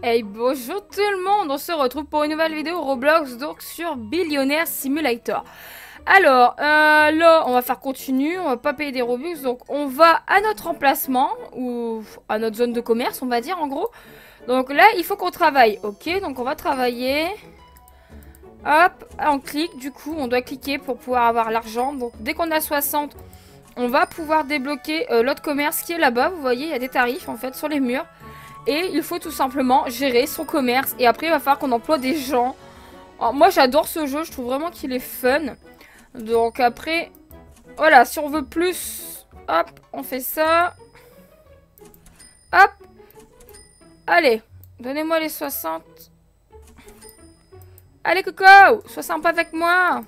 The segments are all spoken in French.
Hey bonjour tout le monde, on se retrouve pour une nouvelle vidéo Roblox donc sur Billionaire Simulator. Alors là on va faire continu, on va pas payer des Robux donc on va à notre emplacement ou à notre zone de commerce on va dire en gros. Donc là il faut qu'on travaille, ok, donc on va travailler. Hop, on clique, du coup on doit cliquer pour pouvoir avoir l'argent. Donc dès qu'on a 60 on va pouvoir débloquer l'autre commerce qui est là-bas. Vous voyez il y a des tarifs en fait sur les murs. Et il faut tout simplement gérer son commerce. Et après, il va falloir qu'on emploie des gens. Alors, moi, j'adore ce jeu. Je trouve vraiment qu'il est fun. Donc après, voilà. Si on veut plus, hop, on fait ça. Hop. Allez, donnez-moi les 60. Allez, coco, sois sympa avec moi.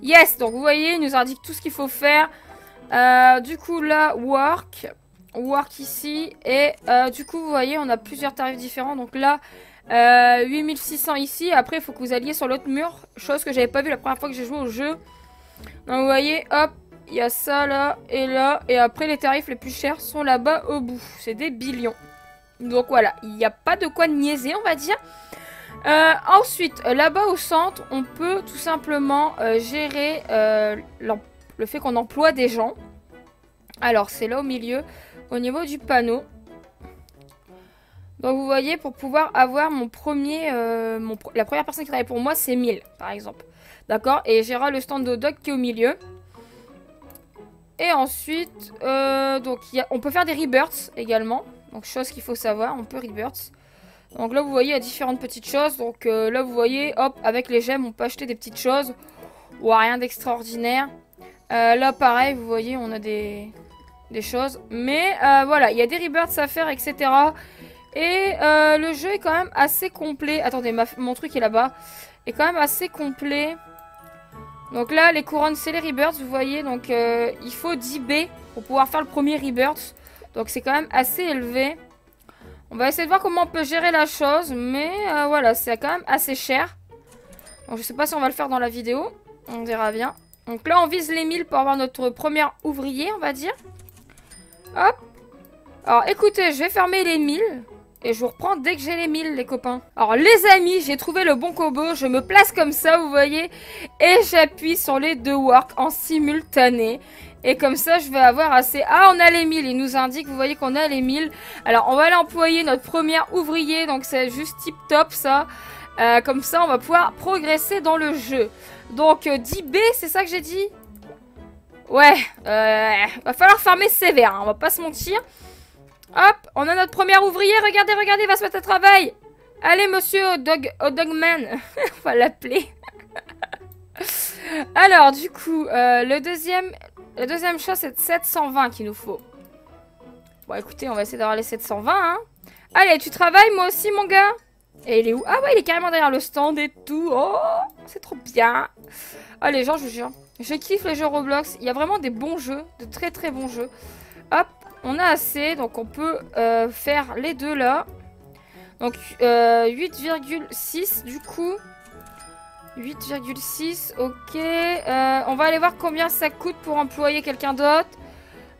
Yes. Donc, vous voyez, il nous indique tout ce qu'il faut faire. Du coup, là, work. Work ici et du coup vous voyez on a plusieurs tarifs différents donc là 8600 ici, après il faut que vous alliez sur l'autre mur, chose que j'avais pas vu la première fois que j'ai joué au jeu. Donc vous voyez hop il y a ça là et après les tarifs les plus chers sont là-bas au bout, c'est des billions. Donc voilà il n'y a pas de quoi niaiser on va dire. Ensuite là-bas au centre on peut tout simplement gérer le fait qu'on emploie des gens. Alors c'est là au milieu au niveau du panneau. Donc vous voyez pour pouvoir avoir mon premier la première personne qui travaille pour moi c'est 1000 par exemple. D'accord. Et gérera le stand de doc qui est au milieu. Et ensuite donc on peut faire des rebirths également. Donc chose qu'il faut savoir, on peut rebirths. Donc là vous voyez il y a différentes petites choses. Donc là vous voyez hop avec les gemmes on peut acheter des petites choses. Ou rien d'extraordinaire. Là pareil vous voyez on a des choses, mais voilà, il y a des rebirths à faire, etc. Et le jeu est quand même assez complet. Attendez, mon truc est là-bas. Est quand même assez complet. Donc là, les couronnes, c'est les rebirths, vous voyez. Donc il faut 10 B pour pouvoir faire le premier rebirth. Donc c'est quand même assez élevé. On va essayer de voir comment on peut gérer la chose, mais voilà, c'est quand même assez cher. Donc je sais pas si on va le faire dans la vidéo. On verra bien. Donc là, on vise les 1000 pour avoir notre premier ouvrier, on va dire. Hop. Alors écoutez, je vais fermer les 1000 et je vous reprends dès que j'ai les 1000 les copains. Alors les amis, j'ai trouvé le bon combo, je me place comme ça, vous voyez, et j'appuie sur les deux work en simultané. Et comme ça, je vais avoir assez... Ah, on a les 1000, il nous indique, vous voyez qu'on a les 1000. Alors on va aller employer notre premier ouvrier, donc c'est juste tip top ça. Comme ça, on va pouvoir progresser dans le jeu. Donc 10B, c'est ça que j'ai dit ? Ouais, va falloir farmer sévère, hein, on va pas se mentir. Hop, on a notre premier ouvrier, regardez, regardez, il va se mettre à travail. Allez, monsieur Dogman, on va l'appeler. Alors, du coup, la deuxième chose, c'est 720 qu'il nous faut. Bon, écoutez, on va essayer d'avoir les 720, hein. Allez, tu travailles, moi aussi, mon gars. Et il est où? Ah ouais, il est carrément derrière le stand et tout. Oh, c'est trop bien. Ah, les gens, je vous jure. Je kiffe les jeux Roblox. Il y a vraiment des bons jeux. De très très bons jeux. Hop, on a assez. Donc on peut faire les deux là. Donc 8,6 du coup. 8,6. Ok. On va aller voir combien ça coûte pour employer quelqu'un d'autre.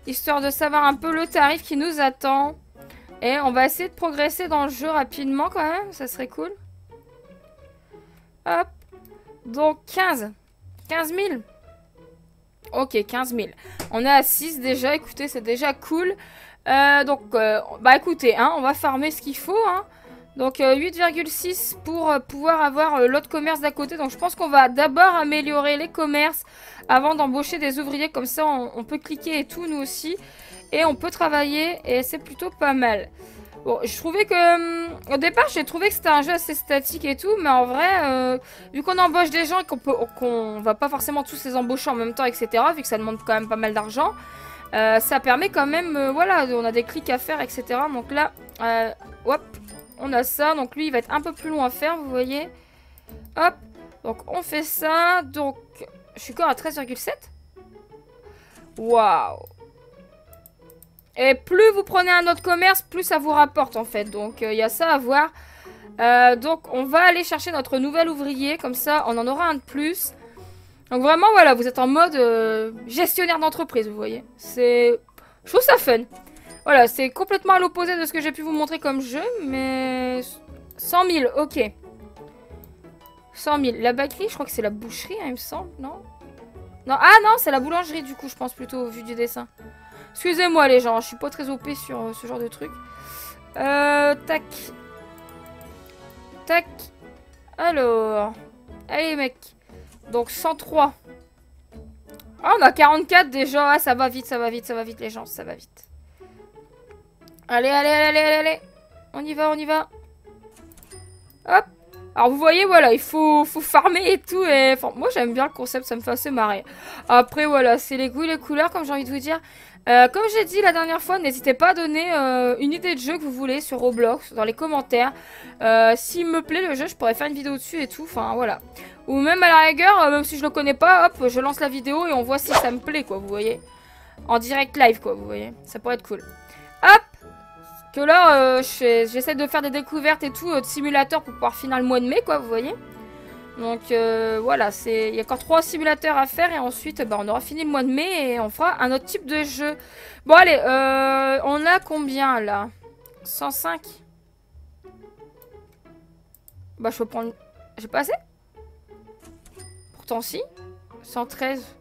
Histoire de savoir un peu le tarif qui nous attend. Et on va essayer de progresser dans le jeu rapidement quand même. Ça serait cool. Hop. Donc 15. 15 000. Ok, 15 000. On est à 6 déjà. Écoutez, c'est déjà cool. Donc, bah écoutez, hein, on va farmer ce qu'il faut. Hein. Donc 8,6 pour pouvoir avoir l'autre commerce d'à côté. Donc je pense qu'on va d'abord améliorer les commerces avant d'embaucher des ouvriers. Comme ça, on peut cliquer et tout, nous aussi. Et on peut travailler et c'est plutôt pas mal. Bon, je trouvais que... Au départ, j'ai trouvé que c'était un jeu assez statique et tout. Mais en vrai, vu qu'on embauche des gens et qu'on va pas forcément tous les embaucher en même temps, etc. Vu que ça demande quand même pas mal d'argent. Ça permet quand même... voilà, on a des clics à faire, etc. Donc là, hop, on a ça. Donc lui, il va être un peu plus long à faire, vous voyez. Hop, donc on fait ça. Donc, je suis encore à 13,7. Waouh. Et plus vous prenez un autre commerce, plus ça vous rapporte en fait. Donc il y a ça à voir. Donc on va aller chercher notre nouvel ouvrier. Comme ça on en aura un de plus. Donc vraiment voilà, vous êtes en mode gestionnaire d'entreprise, vous voyez. Je trouve ça fun. Voilà, c'est complètement à l'opposé de ce que j'ai pu vous montrer comme jeu, mais... 100 000, ok. 100 000. La bakerie, je crois que c'est la boucherie, hein, il me semble, non? Non, ah non, c'est la boulangerie, du coup, je pense plutôt, au vu du dessin. Excusez-moi, les gens, je suis pas très OP sur ce genre de truc. Tac. Tac. Alors. Allez, mec. Donc, 103. Ah, on a 44 déjà. Ah, ça va vite, ça va vite, ça va vite, les gens, ça va vite. Allez, allez, allez, allez, allez. On y va, on y va. Hop. Alors, vous voyez, voilà, il faut farmer et tout. Et... Enfin, moi, j'aime bien le concept, ça me fait assez marrer. Après, voilà, c'est les goûts et les couleurs, comme j'ai envie de vous dire. Comme j'ai dit la dernière fois, n'hésitez pas à donner une idée de jeu que vous voulez sur Roblox, dans les commentaires. S'il me plaît le jeu, je pourrais faire une vidéo dessus et tout, enfin, voilà. Ou même à la rigueur, même si je le connais pas, hop, je lance la vidéo et on voit si ça me plaît, quoi, vous voyez. En direct live, quoi, vous voyez. Ça pourrait être cool. Hop! Que là, j'essaie de faire des découvertes et tout, de simulateurs pour pouvoir finir le mois de mai, quoi, vous voyez. Donc, voilà, il y a encore 3 simulateurs à faire et ensuite, bah, on aura fini le mois de mai et on fera un autre type de jeu. Bon, allez, on a combien, là? 105? Bah, je peux prendre... J'ai pas assez? Pourtant, si. 113.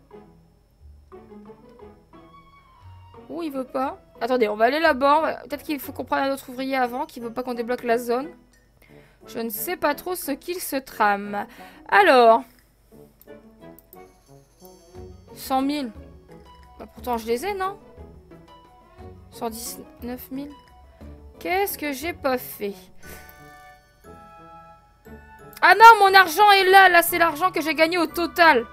Ouh, il veut pas. Attendez, on va aller là-bas. Peut-être qu'il faut qu'on prenne un autre ouvrier avant, qui veut pas qu'on débloque la zone. Je ne sais pas trop ce qu'il se trame. Alors. 100 000. Bah, pourtant, je les ai, non? 119 000. Qu'est-ce que j'ai pas fait? Ah non, mon argent est là. Là, c'est l'argent que j'ai gagné au total.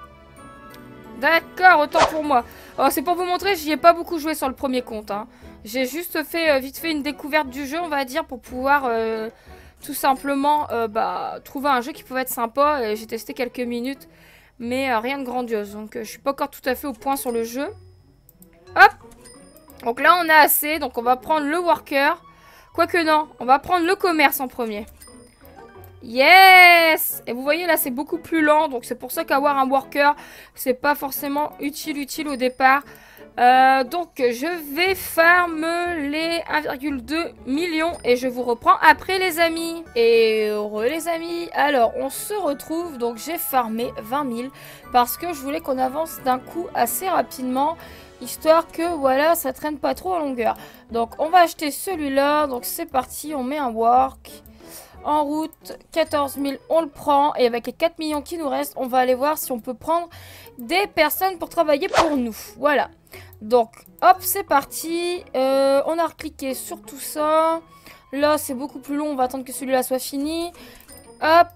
D'accord, autant pour moi. Alors, c'est pour vous montrer, j'y ai pas beaucoup joué sur le premier compte. Hein. J'ai juste fait, vite fait, une découverte du jeu, on va dire, pour pouvoir tout simplement bah, trouver un jeu qui pouvait être sympa. Et j'ai testé quelques minutes, mais rien de grandiose. Donc, je suis pas encore tout à fait au point sur le jeu. Hop! Donc là, on a assez. Donc, on va prendre le worker. Quoique non, on va prendre le commerce en premier. Yes! Et vous voyez là c'est beaucoup plus lent, donc c'est pour ça qu'avoir un worker c'est pas forcément utile au départ. Donc je vais farm les 1,2 millions et je vous reprends après les amis. Et heureux les amis, alors on se retrouve, donc j'ai farmé 20 000 parce que je voulais qu'on avance d'un coup assez rapidement. Histoire que, voilà, ça traîne pas trop en longueur. Donc on va acheter celui-là, donc c'est parti, on met un work. En route, 14 000, on le prend. Et avec les 4 millions qui nous restent, on va aller voir si on peut prendre des personnes pour travailler pour nous. Voilà. Donc, hop, c'est parti. On a recliqué sur tout ça. Là, c'est beaucoup plus long. On va attendre que celui-là soit fini. Hop,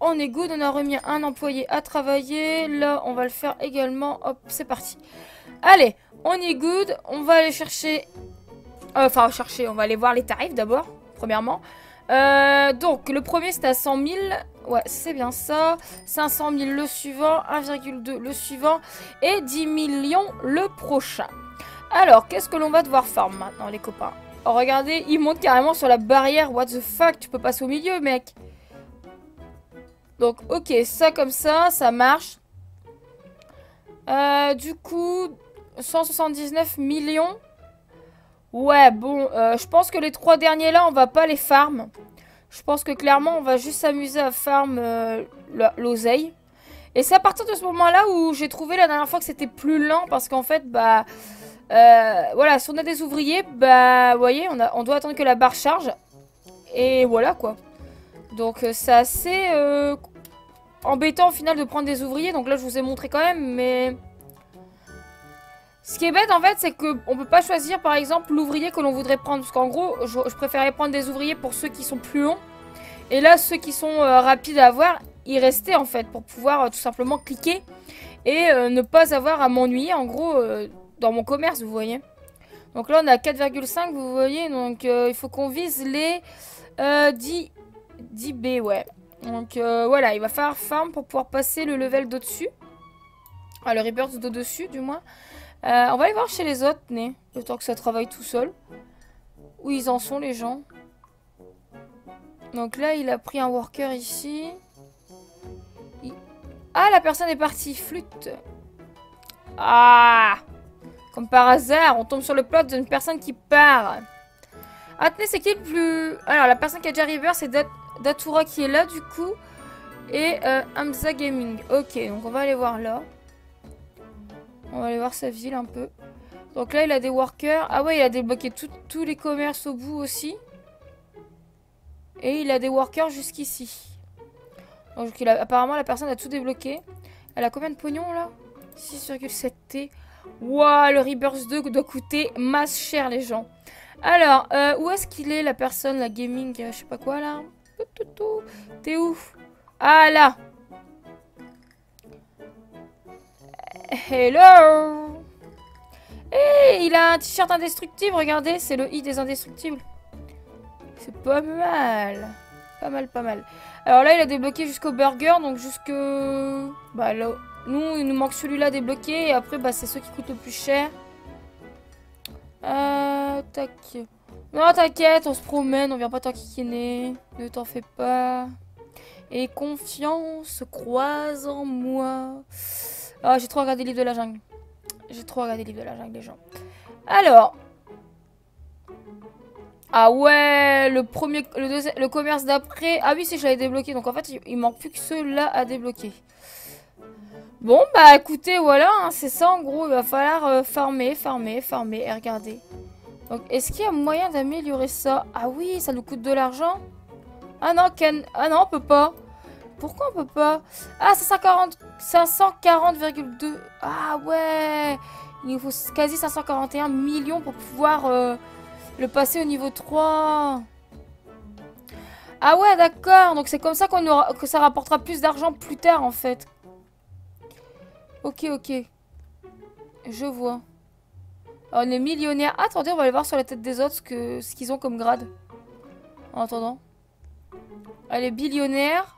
on est good. On a remis un employé à travailler. Là, on va le faire également. Hop, c'est parti. Allez, on est good. On va aller chercher... Enfin, chercher, on va aller voir les tarifs d'abord, premièrement. Donc, le premier, c'était à 100 000. Ouais, c'est bien ça. 500 000 le suivant. 1,2 le suivant. Et 10 millions le prochain. Alors, qu'est-ce que l'on va devoir farm maintenant, les copains? Oh, regardez, ils montent carrément sur la barrière. What the fuck, tu peux passer au milieu, mec. Donc, ok, ça comme ça, ça marche. Du coup, 179 millions. Ouais, bon, je pense que les 3 derniers là, on va pas les farm. Je pense que clairement, on va juste s'amuser à farm l'oseille. Et c'est à partir de ce moment-là où j'ai trouvé la dernière fois que c'était plus lent. Parce qu'en fait, bah, voilà, si on a des ouvriers, bah, vous voyez, on doit attendre que la barre charge. Et voilà, quoi. Donc, c'est assez embêtant au final de prendre des ouvriers. Donc là, je vous ai montré quand même, mais... Ce qui est bête en fait, c'est qu'on peut pas choisir par exemple l'ouvrier que l'on voudrait prendre. Parce qu'en gros, je préférais prendre des ouvriers pour ceux qui sont plus longs. Et là, ceux qui sont rapides à avoir, y rester en fait. Pour pouvoir tout simplement cliquer et ne pas avoir à m'ennuyer en gros dans mon commerce, vous voyez. Donc là, on a 4,5, vous voyez. Donc il faut qu'on vise les 10B, ouais. Donc voilà, il va falloir farm pour pouvoir passer le level d'au-dessus. Ah, le rebirth d'au-dessus du moins. On va aller voir chez les autres, né, le temps que ça travaille tout seul. Où ils en sont, les gens. Donc là, il a pris un worker ici. Ah, la personne est partie, flûte. Ah, Comme par hasard, on tombe sur le plot d'une personne qui part. Ah, tenez, c'est qui le plus... Alors, la personne qui est déjà arrivée, c'est Datura qui est là, du coup. Et Hamza Gaming. Ok, donc on va aller voir là. On va aller voir sa ville un peu. Donc là, il a des workers. Ah ouais, il a débloqué tous les commerces au bout aussi. Et il a des workers jusqu'ici. Donc apparemment, la personne a tout débloqué. Elle a combien de pognon là? 6,7T. Waouh, le Rebirth 2 doit coûter masse cher, les gens. Alors, où est-ce qu'il est la personne, la gaming, je sais pas quoi là? T'es où? Ah là! Hello! Hey, il a un t-shirt indestructible, regardez, c'est le i des indestructibles. C'est pas mal. Pas mal, pas mal. Alors là, il a débloqué jusqu'au burger, donc jusque... Bah là, nous, il nous manque celui-là débloqué, et après, bah c'est ceux qui coûtent le plus cher. Tac. Non, t'inquiète, on se promène, on vient pas t'enquiquiner. Ne t'en fais pas. Et confiance, croise en moi. Ah, j'ai trop regardé les livres de la jungle. J'ai trop regardé les livres de la jungle, les gens. Alors... Ah ouais, le commerce d'après. Ah oui, si je l'avais débloqué. Donc en fait, il manque plus que ceux-là à débloquer. Bon, bah écoutez, voilà, hein, c'est ça en gros. Il va falloir farmer et regarder. Donc est-ce qu'il y a moyen d'améliorer ça? Ah oui, ça nous coûte de l'argent. Ah non, ah non, on peut pas. Pourquoi on peut pas? Ah, 540,2. Ah ouais. Il nous faut quasi 541 millions pour pouvoir... le passer au niveau 3. Ah ouais, d'accord. Donc c'est comme ça que ça rapportera plus d'argent plus tard, en fait. Ok, ok. Je vois. Alors, on est millionnaire. Ah, attendez, on va aller voir sur la tête des autres ce qu'ils ont comme grade. En attendant. Ah, les billionnaires.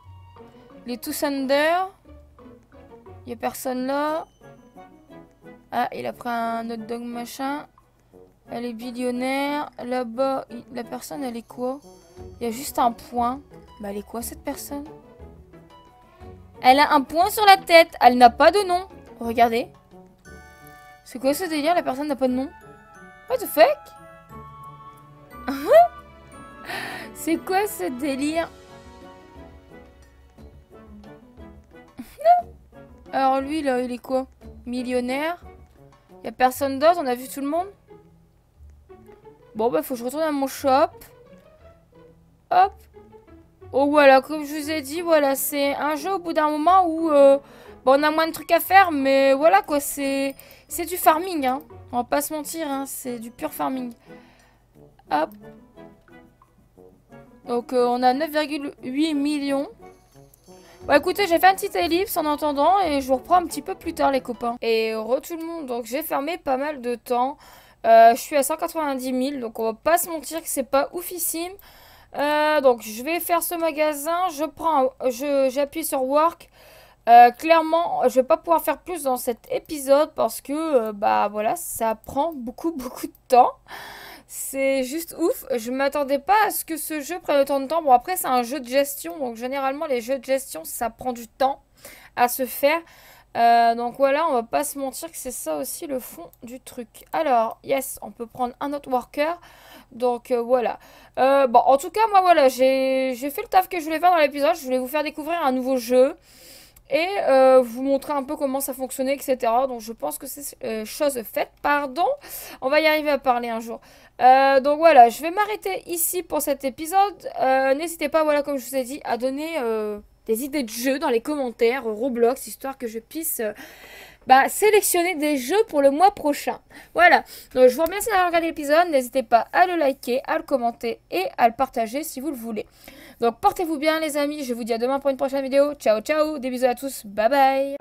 Les tous under. Il n'y a personne là. Ah, il a pris un hot dog machin. Elle est billionnaire. Là-bas, la personne, elle est quoi? Il y a juste un point. Bah, elle est quoi, cette personne? Elle a un point sur la tête. Elle n'a pas de nom. Regardez. C'est quoi ce délire? La personne n'a pas de nom. What the fuck? C'est quoi ce délire? Alors, lui, là, il est quoi? Millionnaire. Il n'y a personne d'autre. On a vu tout le monde. Bon, bah, faut que je retourne à mon shop. Hop. Oh, voilà, comme je vous ai dit, voilà, c'est un jeu au bout d'un moment où bah, on a moins de trucs à faire, mais voilà, quoi, c'est du farming, hein. On va pas se mentir, hein, c'est du pur farming. Hop. Donc, on a 9,8 millions. Bon, écoutez, j'ai fait un petit ellipse en entendant et je vous reprends un petit peu plus tard, les copains. Et re tout le monde, donc j'ai farmé pas mal de temps. Je suis à 190 000, donc on va pas se mentir que c'est pas oufissime. Donc je vais faire ce magasin, j'appuie sur work. Clairement, je vais pas pouvoir faire plus dans cet épisode parce que bah voilà, ça prend beaucoup de temps. C'est juste ouf. Je m'attendais pas à ce que ce jeu prenne autant de temps. Bon, après c'est un jeu de gestion, donc généralement les jeux de gestion ça prend du temps à se faire. Donc voilà, on va pas se mentir que c'est ça aussi le fond du truc. Alors, yes, on peut prendre un autre worker. Donc voilà. Bon, en tout cas, moi voilà, j'ai fait le taf que je voulais faire dans l'épisode. Je voulais vous faire découvrir un nouveau jeu. Et vous montrer un peu comment ça fonctionnait, etc. Donc je pense que c'est chose faite, pardon. On va y arriver à parler un jour. Donc voilà, je vais m'arrêter ici pour cet épisode. N'hésitez pas, voilà, comme je vous ai dit, à donner... des idées de jeux dans les commentaires Roblox, histoire que je puisse bah, sélectionner des jeux pour le mois prochain. Voilà, donc je vous remercie d'avoir regardé l'épisode, n'hésitez pas à le liker, à le commenter et à le partager si vous le voulez. Donc portez-vous bien les amis, je vous dis à demain pour une prochaine vidéo, ciao ciao, des bisous à tous, bye bye.